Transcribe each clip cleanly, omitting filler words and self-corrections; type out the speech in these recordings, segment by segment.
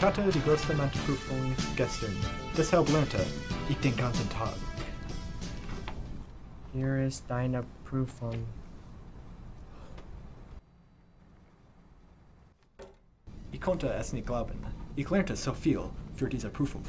Kata die größte Matheprüfung gestern. Deshalb lernte ich den ganzen Tag. Hier ist deine Prüfung. Ich konnte es nicht glauben. Ich lernte so viel für diese Prüfung.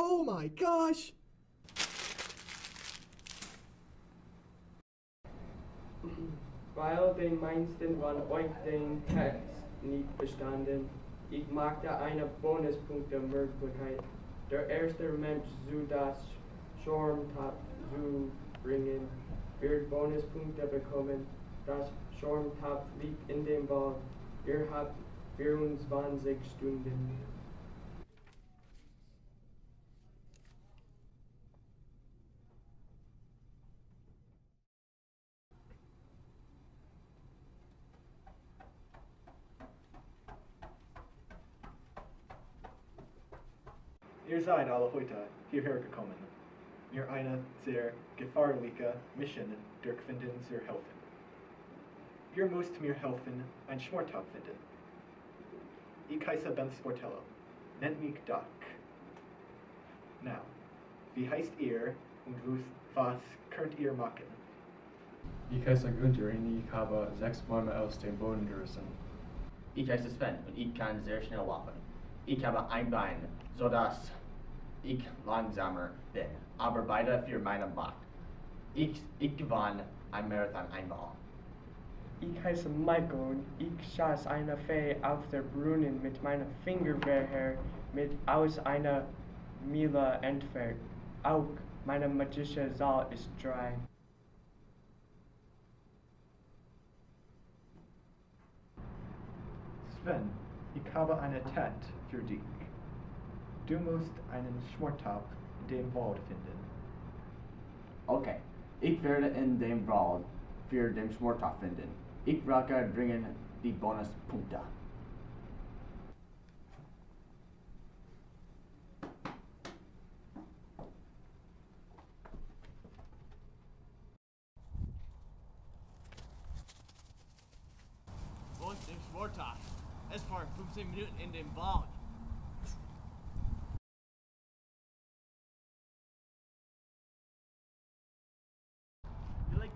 Oh my gosh! Weil den meisten von euch den Text nicht bestanden, ich machte eine Bonuspunkte-Möglichkeit. Der erste Mensch zu das Sturmtop zu bringen, wird Bonuspunkte bekommen. Das Sturmtop liegt in dem Ball. Ihr habt 24 Stunden. Ihr seid alle heute hierher gekommen, mir eine sehr gefährliche Mission durchfinden zu helfen. Ihr müsst mir helfen, ein Schmortop finden. Ich heiße Ben Sportello. Nennt mich Doc. Now, wie heißt ihr und was könnt ihr machen? Ich heiße Gunter und ich habe 6 Bäume aus dem Boden gerissen. Ich heiße Sven und ich kann sehr schnell laufen. Ich habe ein Bein, sodass ich langsamer bin, aber beide für meinen Macht. Ich gewann ein Marathon einmal. Ich heiße Michael und ich schoss eine Fee auf der Brunnen mit meiner Fingerwehr mit aus einer Mile entfernt. Auch meine magische Saal ist dry. Sven, ich habe eine Tat für dich. Du musst einen Schmortopf in dem Wald finden. Okay, ich werde in dem Wald für den Schmortopf finden. Ich brauche dringend die Bonuspunkte. Wo ist der Schmortopf? Es waren 15 Minuten in dem Wald.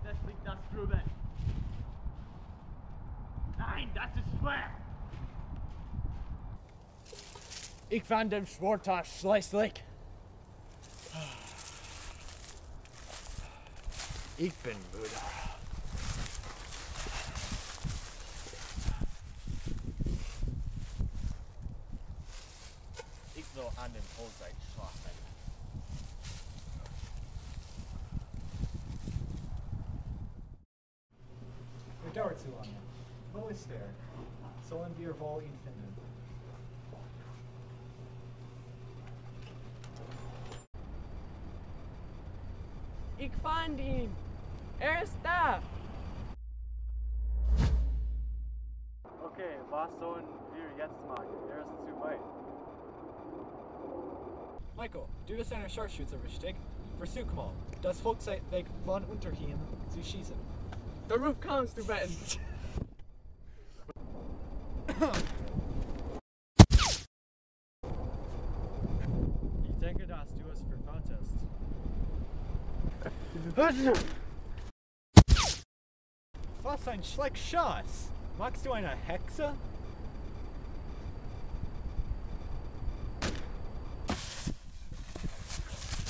Das liegt das drüben. Nein, das ist schwer. Ich fand den Schmortopf schließlich. Ich bin müde. Ich soll an dem Holzseil schlafen. Dauert zu lange. Wo ist der? Sollen wir wohl ihn finden? Ich fand ihn! Er ist da! Okay, was sollen wir jetzt machen? Er ist zu weit. Michael, du bist ein Scharfschütze, richtig? Versuch mal, das Hochzeitweg von unter ihm zu schießen. The roof comes to Ben. Ich denke, dass du es verbaut hast. Was ein Schleckschuss! Magst du eine Hexe?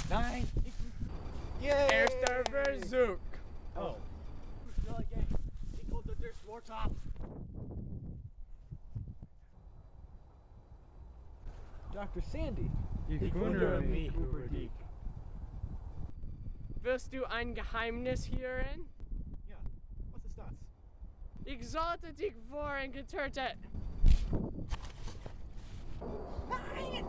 Nein! Yay! Erster Versuch! Oh. Ich konnte den Schmortopf. Dr. Sandy, ich wundere mich über dich. Wirst du ein Geheimnis hören? Ja, was ist das? Ich sollte dich vorhin getötet. Nein!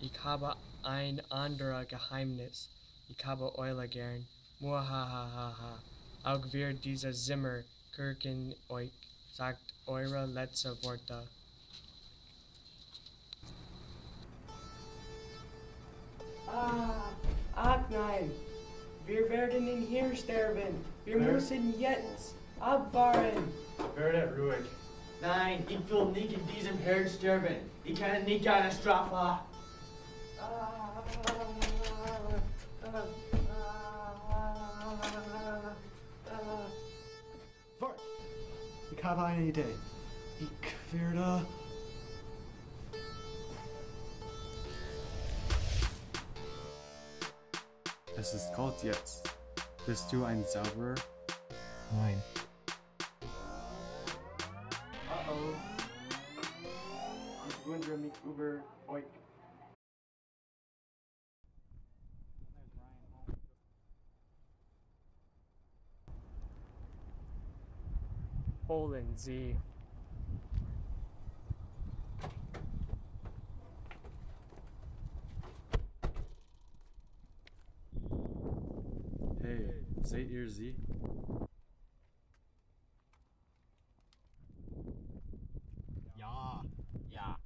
Ich habe ein anderer Geheimnis. Ich habe Eule gern. Muahahaha. Auch wir dieser Zimmer kirken euch, sagt eure letzte Worte. Ach nein. Wir werden in hier sterben. Wir müssen jetzt abfahren. Werdet ruhig. Nein, ich will nicht in diesem Herd sterben. Ich kann nicht eine Strafe. Ich habe eine Idee. Ich werde... Es ist kalt jetzt. Bist du ein Zauberer? Nein. Uh-oh. Ich wundere mich über euch. Poland Z. Hey, say your Z. Ja, ja.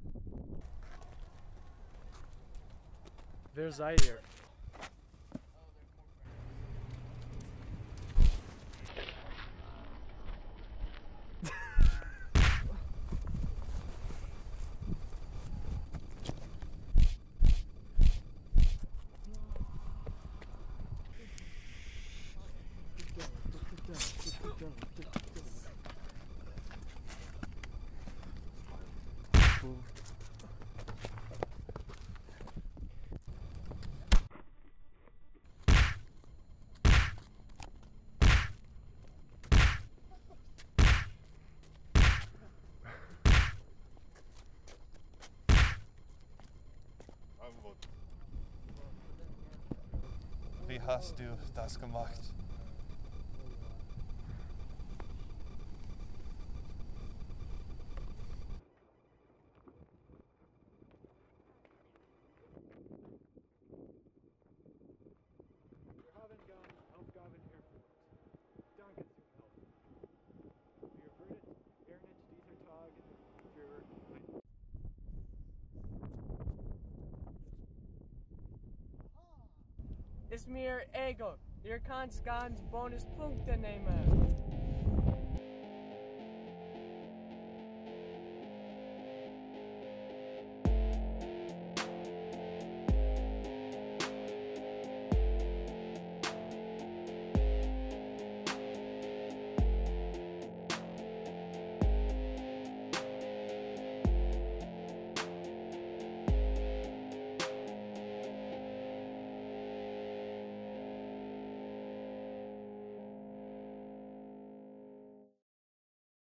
Wer seid ihr? Wie hast du das gemacht? Ist mir egal, ihr könnt ganz Bonuspunkte nehmen.